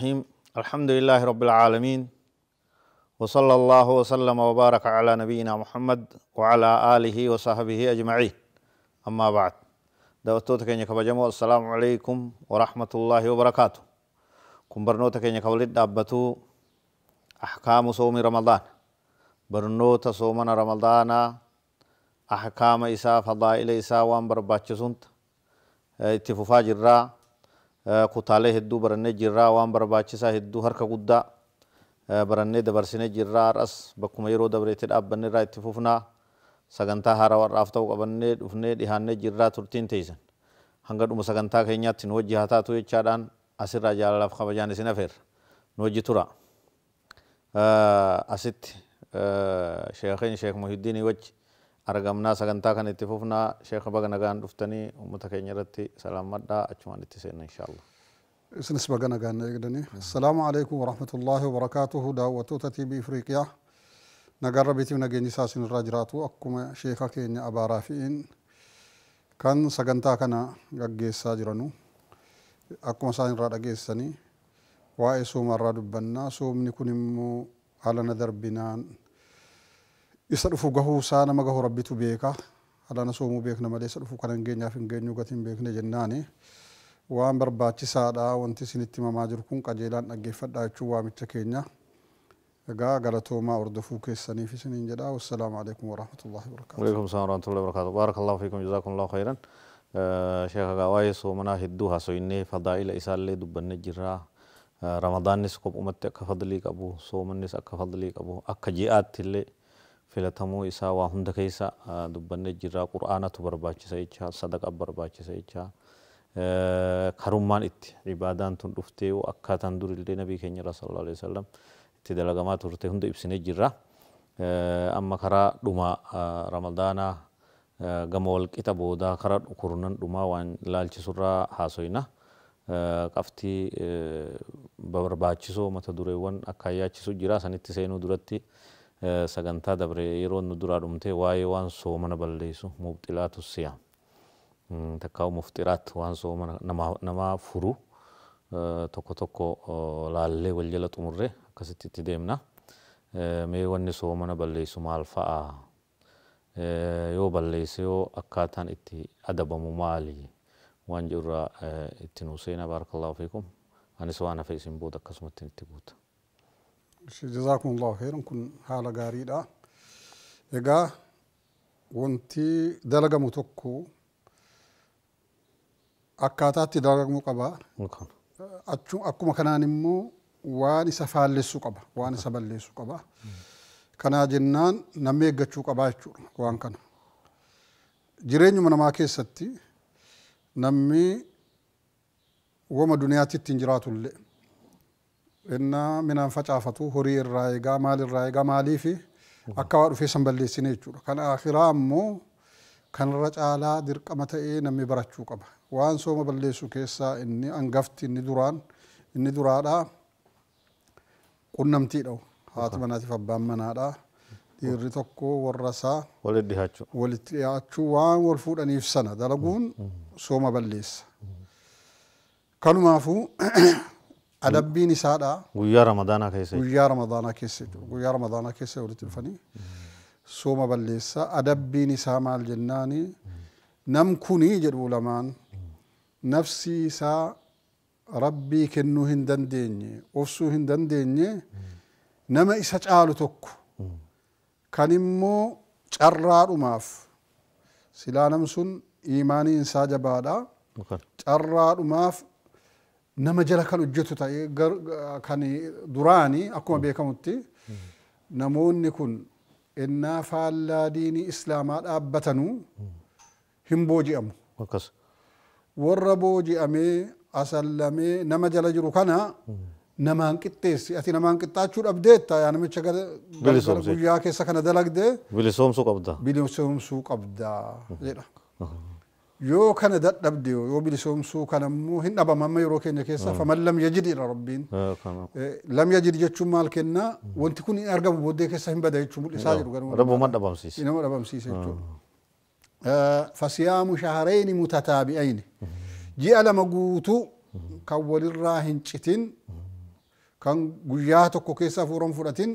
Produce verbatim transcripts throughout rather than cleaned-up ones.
الرحيم. الحمد لله رب العالمين، وصلى الله وسلم وبارك على نبينا محمد وعلى آله وصحبه أجمعين. أما بعد، دعوتك يا كبجمو السلام عليكم ورحمة الله وبركاته. كن برنوتك يا كولد أبتو أحكام صوم رمضان، برنوت صومنا رمضان أحكام إساء فضائل إساء وان برباتش سنت اتفوفا جرّا كتاله هدو برنّي جرّا وان برباتش سا هدو هرك قدّا برنّي دبرسني جرّا رأس بكم يرو دبرت الأبّن را اتفوفنا سجنتا هارا ورأفتو أبّنّي دفنّي دهانّي جرّا ترتين تيزن هنگر أم سجنتا كينيا تنو جهاتا توي چادان أسر رجال الله خبجان سنفر نوجي ترا أسيت شيخين شيخ محيدين وج أرجمنا سجنتا كان اتفوفنا شيخ بعنا دفتني ومتكين يرتي سلام مدّا أجمعنا تسيرنا إن شاء الله. إسنس بعنا كان يقدني. السلام عليكم ورحمة الله وبركاته. دعوة تتي بإفريقيا. نجربتي نجني ساسين الرجرات وأقوم شيخك إن أبا رافين كان سجنتا كان يجلس ساجرنو أقوم ساين رجلس سني وأيسوم الرد بنا سوم نكونمو على نذر بنان. يسرفوا جهو سانا ما جهو ربي تبيكه على نسومو بيكنا مالي يسرفوا كان جينا في جينيو قتيم بيكنا جناني وأم برباتي سادا وانتي سنتي ما ماجركون كجيلان أجيفت دايتشوا متكينيا جا قالتوا ما أردفوا كيسني في سنين جدا. والسلام عليكم ورحمة الله وبركاته. وعليكم السلام ورحمة الله وبركاته. بارك الله فيكم، جزاكم الله خيرا. شيخ قوايس ومنا هدوها سويني فضائل إسالة دبنا جرا رمضان نسكب أمتك فضليك أبو صوم نسك فضليك أبو أكجيات اللي فلتمو إسا وهم دكيسا دبنا جرا قرآن تبرباچ سايچا صدق أبرباچ سايچا خرومان إت عبادان تندفته وأكاتان دور النبي كنير صلى الله عليه وسلم تدلعامات ورته هند إبسنة جرا أما خرا دوما رمضانا جمول كتابودا خرا قرنان دوما وان لالچ سورة حاسوينا كفتي برباچ سو متدوريوان أكايا چسو جرا سنت سينو دورتي سجنتا دبر يرون ندرا رمته واي وان سومنا بالليسو مبتلات الصيام تكاو مفترات وان سومنا نما نما فرو تكو تكو لالله والجلة أمره كست تدمنا مي وان سومنا بالليسو مالفا يو بالليسو أكاتن إتي أدب ممالي وان جرا إتنوسينا. بارك الله فيكم. أنا سوانا في سنبودا كسمة تبوت. جزاكم الله خيرا. كن حالا غاريدا إجا وانتي دلقة متوكو أكاتاتي دلقة مقبا أتشو أكو مكانان مو واني سفال لسقبا واني سبل لسقبا كنا جنان نميجة شقبا شو وان كنا جريني من ما كيستي نمي وما دنياتي تنجرات اللي إننا من أنفجع فتو هري الرائجة مال الرائجة مالي في أكوار في سنبلي سنيجور كان آخرام مو كان رجع لا درك أمتى نمي برشوا كبه وان سو ما بلي سو كيسا إني أنقفت إني دوران إني دورارا كنا متيرو هات مناتي فبام منارا يرتكو والرسا والديهاتشو والتياتشو وان والفود أني في سنة دلقون سو ما بليس كانوا معفو أدبي نسادا ويا رمضانا كيسة ويا رمضانا كيسة ويا رمضانا كيسة ولتلفني سوما بالليسا أدبي نسا مع الجناني نم كوني جرو لمان نفسي سا ربي كنو هندن ديني أفسو هندن ديني نما إسا جعالو توكو كان إمو جرار أماف سلا نمسون إيماني إنسا جبادا جرار أماف نما جلك الوجت تاي كاني دوراني أكو ما بيكمتي نمون نكون إن فعلا ديني إسلام أبتنو هم بوجي أم وربوجي أمي أسلمي نما جلك ركنا نما أنكتيس أتي نما أنكتاشور أبديت يعني متشكل بيلسوم سكنا دلك ده بيلسوم سوق أبدا بيلسوم سوق أبدا يو كان دات نبديو يو بيلسوم سو كان مو هن أبا ماما يروكين يكيسا فمن لم يجد إلى ربين لم يجد يجتم مال كنا وان تكوني أرقب بودي كيسا هم بدأ يجتم الإساجر ربو مد أبا مسيس إنما أبا مسيس فصيام شهرين متتابعين جي ألا مقوتو كوال الراهن شتين كان غياتو كوكيسا فورم فراتين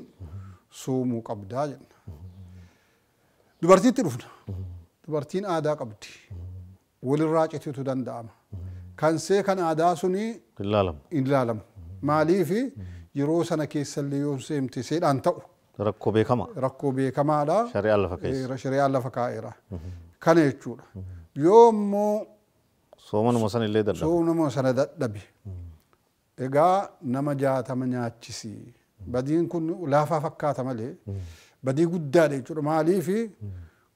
سومو قبدا جن دبرتي تروفنا دبرتين آدا قبدي وللراجتي تدان دام كان سي كان آدا سني للعالم للعالم مالي في يروسنا كيس اللي يوم سيمتي سيد أنتو ركو بكما ركو بكما لا شريعة لفكيس شريعة لفكائرة كان يجورا يوم سومن موسن اللي درب سومن موسن دربي إجا نما جات من ياتشي بدين كن لافا فكات ملي بدي قدادي جور مالي في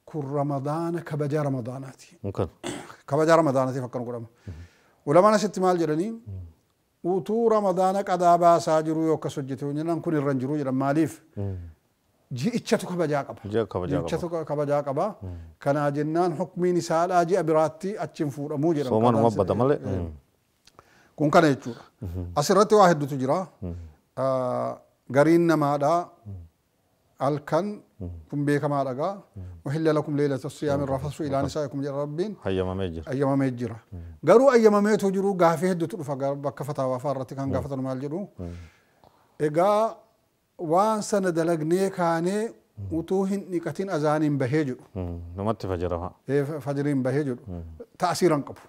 كل رمضان كبجا رمضاناتي ممكن كبجا رمضاناتي فكر نقول ولما أنا ست مال جراني وتو رمضانك أدابا ساجرو يوكسوجتو نن كن الرنجرو جرا ماليف جي إتشتو كبجا كبا إتشتو كبجا كبا كان جنان حكمي نسال أجي أبراتي أتشم فور موجر سومن مبدا ملي كون كان يجورا أسرت واحد تجرا قرين ما دا الكن كم بيك ما رجع وحلا لكم ليلة الصيام الرفث إلى نسائكم يا ربين أيما ما يجرا أيما ما يجرا قروا أيما ما يتجروا قافيه الدتور فقر بكفتها وفارت كان قافتنا ما يجروا إجا وان سنة دلقني كاني وتوهن نكتين أذانين بهجر نمت فجرها إيه فجرين بهجر تأثيرا قبو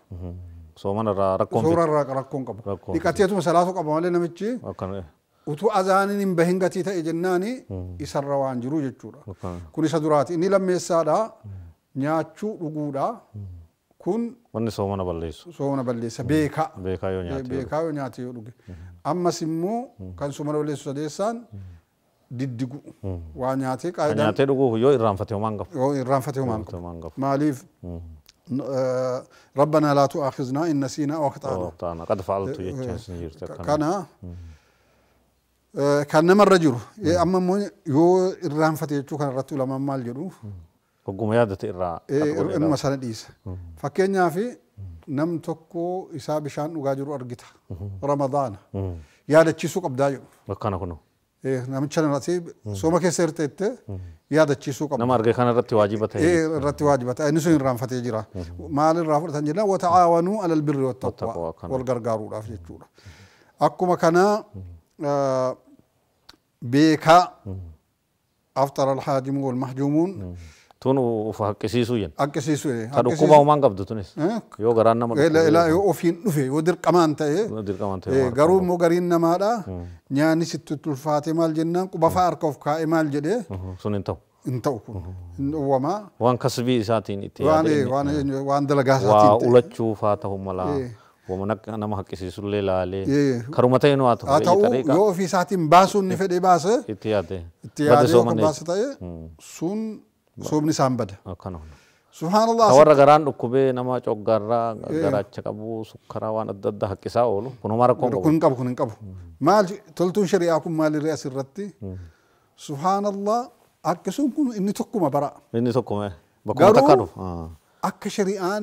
سومن را ركون سورا را ركون كم دكتيتو مسألة كم مالي نمتشي وتو أذاني بهنجتي تا إجناني يسروان جروج جورا كون يسدرات إني لما يسارا نياتشو رجورا كون وني سومن بالليس سومن بالليس بيكا بيكا يونياتي بيكا يونياتي يروج أما سمو كان سومن بالليس سديسان ديدجو وانياتي كايدا وانياتي رجوه يو إيران فتيو مانغ يو إيران فتيو مانغ ماليف ربنا لا تؤاخذنا إن نسينا أو أخطأنا قد فعلت كان كان من رجل أما مو يو الرام فتيتو كان رتول أمام مال جرو وقوم يادة الرام إما سنة إيس فكينا في نم تكو إسا بشان وقاجرو أرقتها رمضان يادة تشيسو قبدا جرو وكان كنو إيه نحن شأن راتي سوما كسر تيتة يادا تشيسوك نما أرجع خان رتي واجبات إيه رتي واجبات أي نسوين رام فتي جرا مال الرافر تنجلا وتعاونوا على البر والتقوى والجرجارو رافي الجورا أكو مكانا بيكا أفطر الحاجم والمحجومون تونو فهكسيسوين أكسيسوين هذا كوبا ومان قبض تونس يو غراننا ما لا لا يو في نفي ودير كمان تاي ودير كمان تاي غرو مو غرين نما دا نياني ستتل فاطمه الجنه كوبا فاركوف كايمال جدي سننتو انتو وما وان كسبي ساتين تي وان وان وان دلغا ساتين ولا تشوفا تهملا ومنك انا ما حكسيسو ليلا لي كرمتينو اتو طريقه يو في ساتين باسون نفدي باس اتياده اتياده باس تاي سون سوبني سامبد. سبحان الله. ثورة غران ركوبه نما چوك غرّا غرّا چكابو سكراوان الددّة حكيسا أولو. كنومارا كونكابو. كونكابو كونكابو. مال تلتون شريعكم مال الرئيس الرتّي. سبحان الله. أكسون كون إني تكوم برا. إني تكوم. بكون تكارو. أك شريعان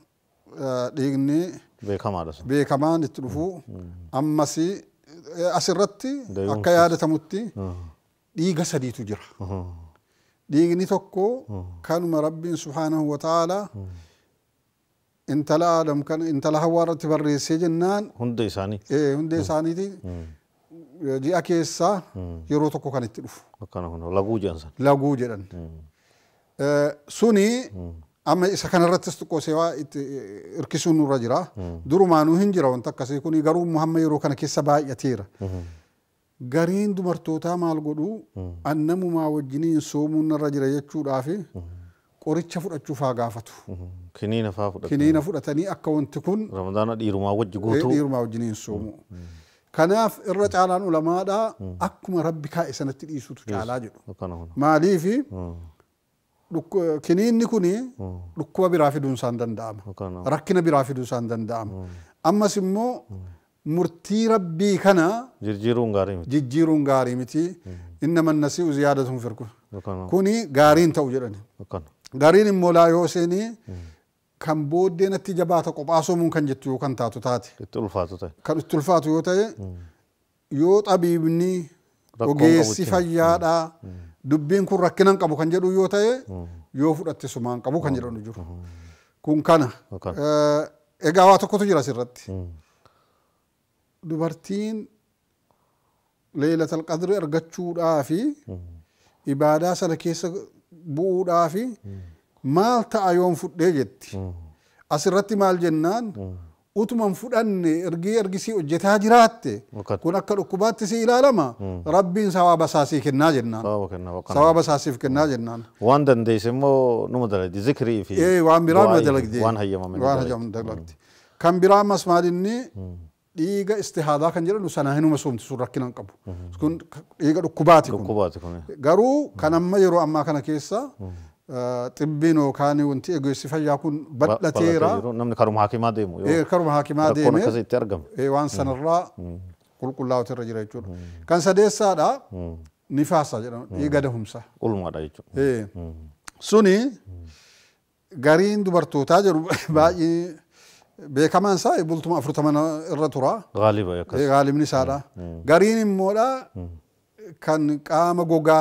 ديني بكمان بكمان تروفو أما سي أسرتي أكيادة تموتي ديجا سدي تجرا ديجني تكو كانوا ربي سبحانه وتعالى انت لا عالم كان انت لا هوار تبري سجنان هندي ساني ايه هندي ساني دي جي اكيسا يرو تكو كان تلف كان هون لاغوجان لاغوجان سوني اما اذا كان رتستكو سوا اركسون الرجرا درو ما نو هنجرا وانت كسيكوني غرو محمد يرو كان كيسبا يتير غارين دمرتوتا مال غدو انمو ما وجنين سومون الرجل يچودافي قوريچ فدچو فاغافتو كنين فافدت كنين فدتني اكونت كون رمضان ديرو ما وج غوتو ديرو ما وجنين سومو كناف الرجالان علماء دا اكما ربك اسنت ديسو تجالاجو مالي في كنين نكوني لكو برافدون ساندندام ركنا برافدون ساندندام اما سمو مرتي ربي كنا جرجيرون غاري متي جرجيرون غاري متي إنما النسيء زيادتهم فرقه كوني غارين توجرني غارين مولا يوسيني كم بودي نتيجة باتك وباسو ممكن جتيو كن تاتو تاتي التلفاتو تاي التلفاتو يوتاي يوت أبي ابني وجيسي فيادا دبين كون ركنان كابو كن جرو يوتاي يوفر التسمان كابو كن جرو نجور كون كنا إجاواتو كتو جرا سرتي دبرتين ليلة القدر أرجتشو رافي إبادة سلكيس بو رافي مال تأيون فدجت أسرتي مال جنان أتمم فدني أرجي أرجسي أجتها جراتي كنا كركوبات سي إلى لما ربي سواب ساسي كنا جنان سواب ساسي كنا جنان وان دن ديسمو نمدلك دي ذكري في إيه وان برام دلك دي وان هيا من وان هيا من دلك دي كم برام مسماريني إيجا استهادا كان جرا لسنا هنو مسوم تسرق كنا نقبو سكون إيجا ركوباتكم قارو كان ما يرو أما كان كيسا تبينو كاني وانتي إيجو سفاج يكون بدلة تيرا نمن كارو محاكمة ديمو إيه كارو محاكمة ديمو كذي ترجم إيه وان سنرى كل كل الله ترجع يجور كان سديسا دا نفاسا جرا إيجا دهم سا كل ما دا يجور إيه سوني قارين دبرتو تاجر باقي بكمان ساي بولتم أفرط من الرتورة غالبا يا كذا غالب نسارة قارين مولا كان قام جوجا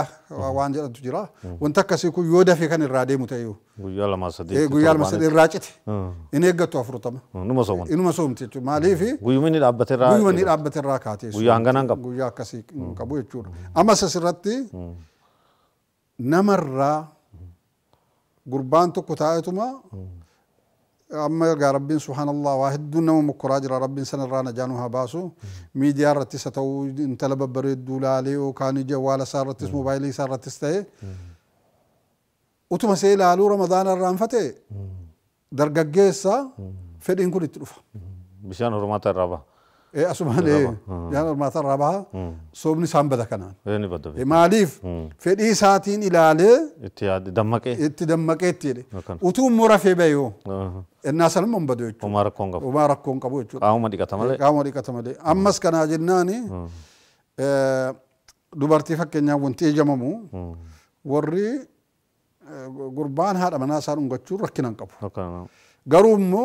وانجر تجرا وانتكسي كل يودا في كان الرادي متأيو غيال ما صدق غيال ما صدق الراجت إني قط أفرط ما إنما سوون إنما سوون تيجو ما ليه في غيومين الأبتة الراك غيومين الأبتة الراكاتي غيانغان عن كب غيا كسي كابو يجور أما سسرتي نمرة قربان تقطعته ما أما يا ربي سبحان الله واحد دون مكراج ربي سن رانا جانوها باسو ميديا رتيس تو انت لببريد دولالي وكان جوال صارت موبايلي صارت تستي وتمسي لالو رمضان الرام فتي درجة جيسا فدين كل تروف بشان رمات الرابع اي سبحان الله يعني رمات الرابع صوبني سام بدا كنان اي ماليف فدي ساعتين الى اتياد دمك اتدمك اتيد وتوم مرفي بيو الناس لمن بدو يجوا ومارك كونغ ومارك كونغ أبو يجوا قاموا دي كتملي قاموا دي كتملي أمس كان أجناني دوبارتي فكني وانتي جمامو وري قربان هذا مناس هارون قطشور ركنا كبو قرومو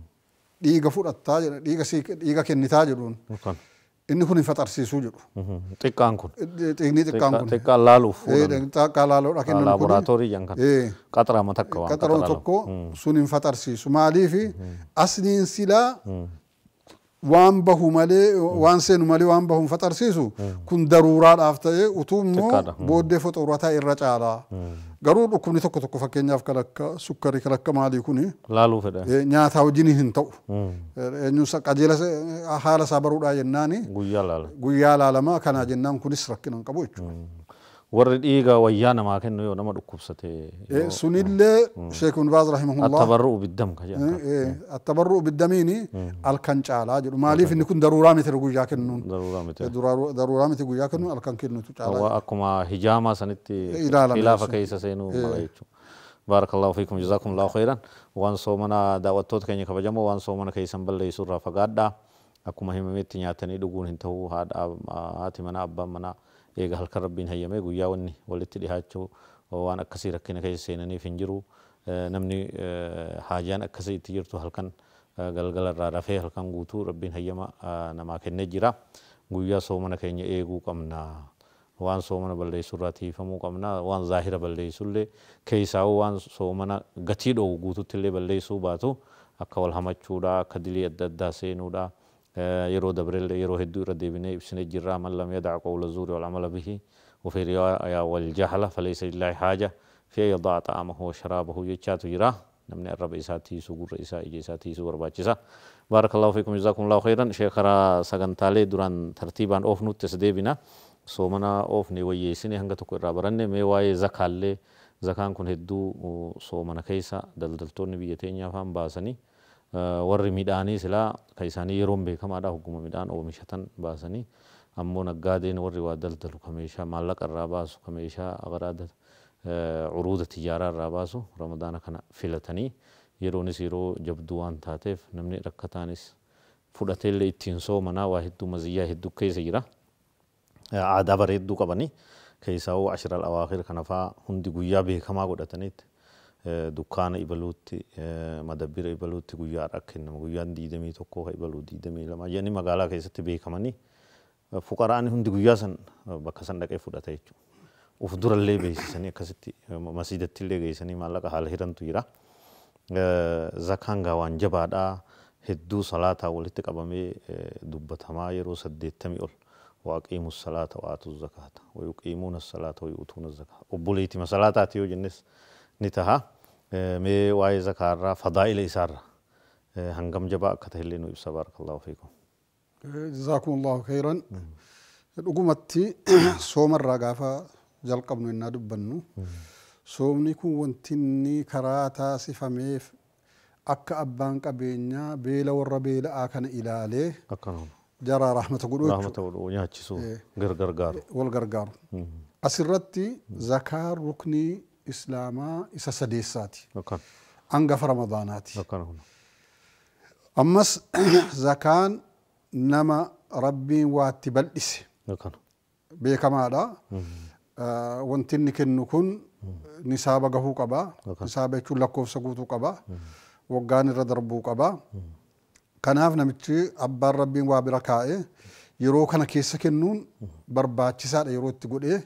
ديغا فوراتا ديغا سيك ديغا كنتاجرون إني كوني فتر سيسوجو تيكان كون تيكني تيكان كون تيكان لالو إيه تيكان لالو لكن لابوراتوري يانكان إيه كاترا ما تكوا كاترا تكوا سوني فتر سيسو مالي في أسنين سلا وان بهو مالي وان سين مالي وان بهو فتر سيسو كون ضرورات أفتى وتومو بودي فتوراتها الرجالة قرود وكوني تكو تكو فكين يافك لك سكري كلك مالي كوني لالو فدا إيه نياتا وجيني هنتو نوسا كاجيلس أحالا سابرود أجناني غويا لال غويا لال ما كان أجنان كوني سركنا كبويت ورد إيجا ويانا ما كان نيو نمر أكوبسته إيه سنيل شيخ بن باز رحمه الله التبرؤ بالدم كجا إيه التبرؤ بالدميني الكنش على جل مالي في نكون ضرورة مثل غويا كنون ضرورة مثل ضرورة مثل غويا كنون الكنش كنون تجعله وأكما هجامة سنتي خلاف كيس سينو ملايتشو بارك الله فيكم جزاكم الله خيرا وان صومنا دعوتوت كني كبجمو وان صومنا كيسم بالله يسرى فقدا أكما هم ميتني عتني دقون هنتو هاد هاتي منا أبا منا إيجا هل كربين هيا ما يقول ياوني والتي لهاتشو وأنا كثير كنا كي سيناني فينجرو نمني حاجان كثير تجرتو هل كان قلقل الرافع هل كان قوتو ربين هيا ما نما كنا جرا يقول يا سومنا كيني إيجو كمنا وان سومنا بالله سراتي فمو كمنا وان ظاهرة بالله سلّي كي ساو وان سومنا قتيل أو قوتو تلّي بالله سوباتو أكوال همتشودا كدلي الددا سينودا يرو دبريل يرو هدو رديبني بسنة جرا من لم يدع قول الزور والعمل به وفي رياء والجهل فليس لله حاجة في يضع طعامه وشرابه يجاتو جرا نمن الرب إساتي سوغر إسا إجي ساتي سوغر باجسا بارك الله فيكم جزاكم الله خيرا. شيخنا سجنتالي دوران ترتيبان أوف نوت تسديبنا سومنا أوف نوية سنة هنگا تقول رابرنة ميواي زكالة زكان كن هدو سومنا كيسا دلدلتون بيتين يفهم باسني ورّي ميداني سلا كيساني يروم بكم هذا حكومة ميدان أو مشتان باسني أمون الجادين ورّي ودلدلو كميشا مالك الراباس كميشا أغراض عروض التجارة الراباس رمضان كنا فيلتني يروني سيرو جبدوان تاتف نمني ركتانيس فردتيل إتينسو منا واحدو مزيا هدو كيسيرا عادا بريدو كبني كيساو عشر الأواخر كنفا هندي قويا به كما قدتنيت دكان إبلوت مدبر إبلوت قويا ركن قويا ديدمي توكو إبلوت ديدمي لما يعني مقالا كيسات به كماني فقراني هندي قويا سن بكسان دك فردتيج وفدور اللي بيسني كسيتي مسجد اللي بيسني مالك حال هيران تويرا زكان غوان جبادا هدو صلاة ولتك أبامي دبتهما يرو سديتهم يقول وأقيموا الصلاة وآتوا الزكاة ويقيمون الصلاة ويؤتون الزكاة وبوليتي ما صلاتاتي وجنس نتها مي واي زكارة فضائل إسارة هنغم جبا كتهلين ويبسا بارك الله فيكم جزاكم الله خيرا. الأقومتي سوم الرقافة جلقبنو إنا دبنو سومني كون وانتني كراتا سفميف أكا أبان كابينيا بيلا والربيلا آكنا إلاليه جرى رحمة قلوك رحمة قلوك ياتشسو غرغرغار والغرغار أسرتي زكار ركني إسلاما إسا سديساتي أنقف رمضاناتي أمس زكان نما ربي واتبال إسي بيكما دا وانتني كنكون نسابة جهو كبا نسابة كل كوف سقوطو كبا وقان الردربو كبا كنافنا متى أبار ربي وابركائه يروك أنا كيسة كنون بربات تسعة يروت تقول إيه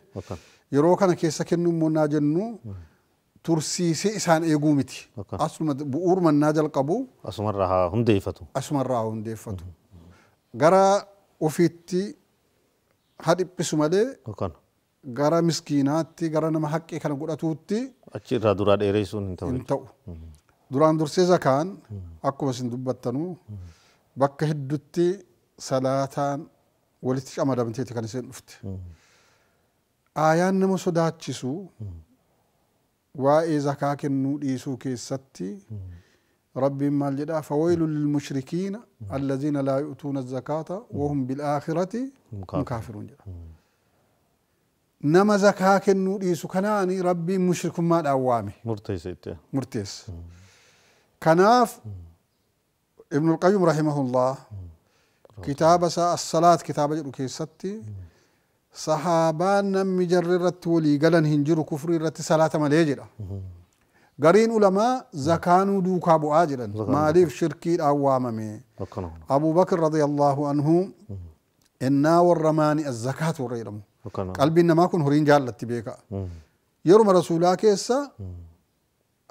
يروك أنا كيسة كنون مناجنو ترسي سيسان إيجومتي أصل مد بؤر من ناجل قبو أسمرها هم ديفتو أسمرها هم ديفتو جرا وفيتي هذي بسمادة غارا مسكيناتي غارا نما حقي كان غدا توتي اچي را دورا ديريسون انتو انتو دوران دور سيزا كان اكو سن دبتنو بك هدوتي صلاتان ولت شمدا بنتي كان سن نفت ايان نمو سوداچسو واي زكاك نوديسو كيستي ربي ما لدا فويل للمشركين الذين لا يؤتون الزكاه وهم بالاخره هم كافرون. نما زكاة كنودي سكناني ربي مشرك ما الأوامي مرتيس إنت مرتيس كناف ابن القيم رحمه الله كتاب سا الصلاة كتاب جلوكي ستي صحابان نم جررت ولي قلن هنجر كفر رت صلاة مليجرة قرين علماء زكانوا دوكا أبو آجلا ماليف شركي الأوامي أبو بكر رضي الله عنه إنا والرماني الزكاة والريرم قلبي إنما كن هرين جالت بيكا يرم رسولا كيسا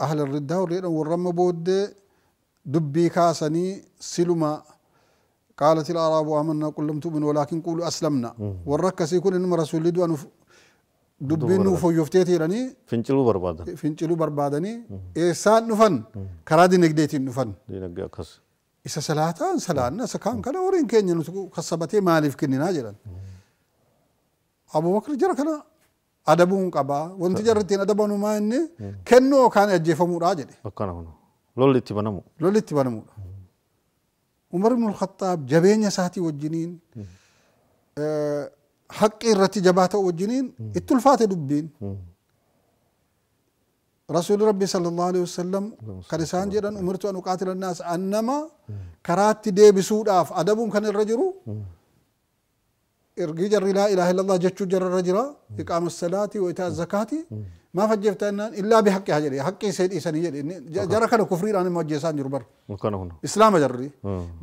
أهل الردة والرم بود دبي كاسني سلما قالت الأعراب آمنا قل لم تؤمنوا ولكن قولوا أسلمنا والركسي كن إنما رسول لدو أنف دبي نوفو يفتيتي لني فنشلو بربادن فنشلو بربادني إيسان نفن كرادي نقديتي نفن إسا سلاتان سلاتنا سكان كلا ورين كين ينسكو خصبتي مالف كني ناجلا أبو بكر جرى كنا أدبون كبا وانت جرتين أدبون ما إني كنو كان يجيفه مراجع لي بكرة هنا لولي تبانمو لولي تبانمو عمر بن الخطاب جبيني ساتي والجنين أه حق الرتي جباته والجنين التلفات دبين رسول ربي صلى الله عليه وسلم كرسان جدا أمرت أن أقاتل الناس أنما كرات دي بسود أف أدبون كان الرجل إرجع جر لا إله إلا الله جت جر الرجلا إقام الصلاة وإيتاء الزكاة ما فجّفت أننا إلا بحق هجري حق سيد إنسان هجري جرّ كانوا كفرين عن موجسان جربر كانوا هنا إسلام جرّي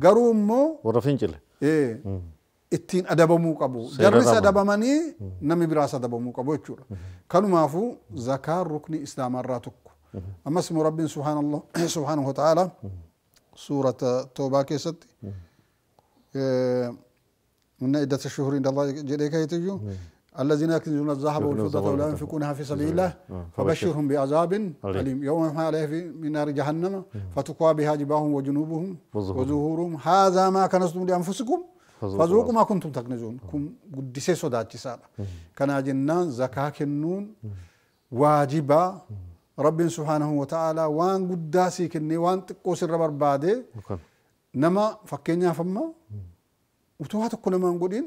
جروم مو ورفين جل إيه التين أدب مو كابو جرّس أدب مني نمي براس أدب مو كابو يشور كانوا ما فو زكاة ركن إسلام راتك أما اسم رب سبحان الله سبحانه وتعالى سورة توبة كيست إيه من عدة الشهور عند الله جل جلاله الذين يكنزون الذهب والفضة ولا ينفقونها في سبيل الله فبشرهم بعذاب أليم يوم يحمى عليه من نار جهنم فتقوى بها جباههم وجنوبهم وظهورهم هذا ما كنزتم لأنفسكم فذوقوا ما كنتم تكنزون كم قدسي صداتي سارة كنا جنان زكاة كنون واجبا رب سبحانه وتعالى وان قداسي كني وان تقوس الربر بعده نما فكينا فما وتوهات كل ما نقولين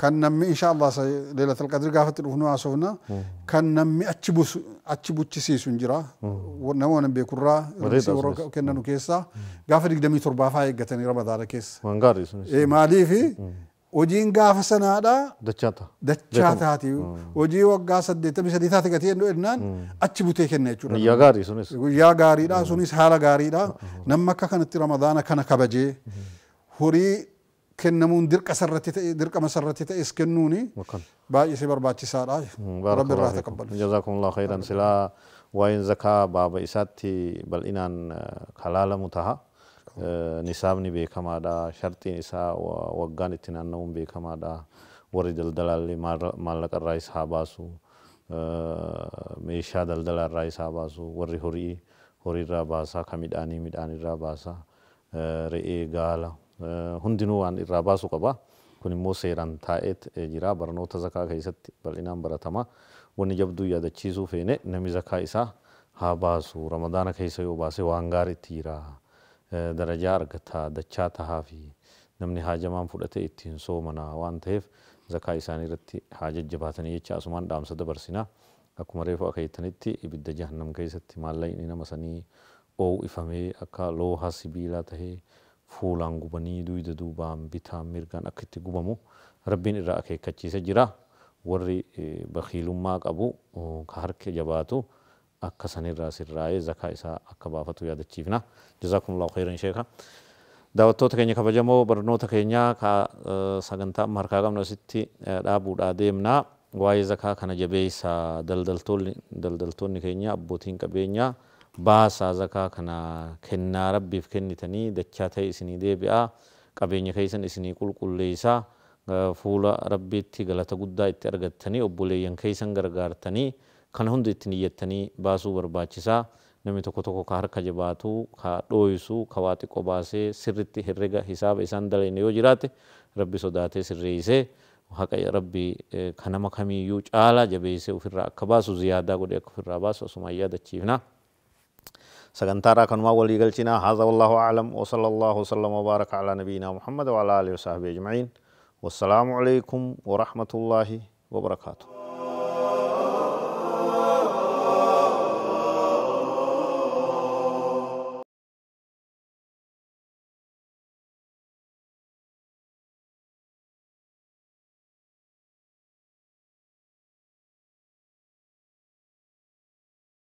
كان نمي إن شاء الله ليلة القدر قافت الوهنو عصونا كان نمي أتشبوس أتشبوس سيسون جرا ونوانا بيكورا كنا نكيسا قافت قدمي تربا فايق قتني ربا دارا كيس إيه مالي في وجين قاف سنة دا دتشاتا دتشاتا هاتي وجي وقا سديت بس ديتات قتين دو إدنان أتشبوتي كنا يجورا يا غاري سونيس يا غاري دا سونيس حالا غاري دا نمكا كانت رمضان كان كبجي هوري كنمون درك أسرت درك مسرت إسكنوني باقي سبر باقي سارة رب الله تقبل جزاكم الله خيرا سلا وين زكاة باب إساتي بل إنان خلال متها نسابني بكم هذا شرط نساء ووجان تنانهم بكم هذا ورد الدلال مالك الرئيس حباسو ميشاد الدلال الرئيس حباسو وري هوري هوري راباسا كميداني ميداني راباسا رئيجالا هندنو عن الراباس وقبا كن موسيران تائت جرا برنو تزكا كيست بل إنام برتما ونجبدو يا دتشيزو فينه نمي زكا إسا هاباسو رمضان كيسو يوباسي وانغار تيرا درجة ركتها دتشاتا هافي نمني حاجة ما مفردت إتين سو منا وانتهف زكا إساني رتي حاجة جباتني يتشا سمان دام سد برسنا أكمريفو أكيتنتي إبد جهنم كيست مالين إنما سني أو إفهمي أكا لوها سبيلا تهي فولان غبني دوي دوبام بيتا ميرغان اكيت غبمو ربين راكه كچيس جرا وري بخيلوما قبو كحرك جباتو اكسن الراس الراي زكايسا اكبافتو ياد تشيفنا جزاكم الله خيرا شيخا داوتو تكني كبجمو برنو تكنيا كا سغنتا ماركا غمنا ستي دابو داديمنا واي زكا كن جبيسا دلدلتول دلدلتون كنيا ابوتين كبينيا باسا زكاة كنا كنا ربي فكني تاني دكتة إسني ده بيا كابيني كيسن إسني كل كل ليسا فولا ربي تغلطة قدّا إترجع تاني أبولي ين كيسن غرقار تاني كنهون دتني يتاني باسو برباچيسا نمي تكو تكو كهر كجباتو كدويسو كواتي كوباسي سرتي هرجع حساب إسان دلني يوجرات ربي صداته سريسه وهكاي ربي خنما خمي يوج آلا جبيسه وفير كباسو زيادة قدّي كفير باسو سمايا دتشيفنا سكنتارا كنما وليقل تنا هذا والله أعلم وصلى الله وسلم وبارك على نبينا محمد وعلى آله وصحبه أجمعين والسلام عليكم ورحمة الله وبركاته.